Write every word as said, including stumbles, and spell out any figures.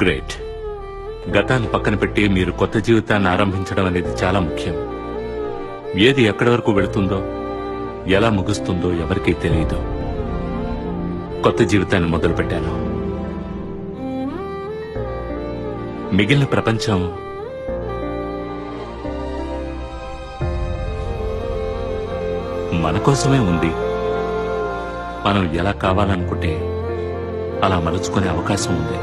Great. గతాన్ని పక్కన పెట్టి మీరు కొత్త జీవితాన్ని ఆరంభించడం అనేది చాలా ముఖ్యం. ఏది ఎక్కడి వరకు వెళుతుందో, ఎలా ముగుస్తుందో ఎవరికీ తెలియదు. కొత్త జీవితాన్ని మొదలుపెట్టాను. మిగిలిన ప్రపంచం మన కోసమే ఉంది. మనం ఎలా కావాలనుకుంటే అలా మలుచుకునే అవకాశం ఉంది.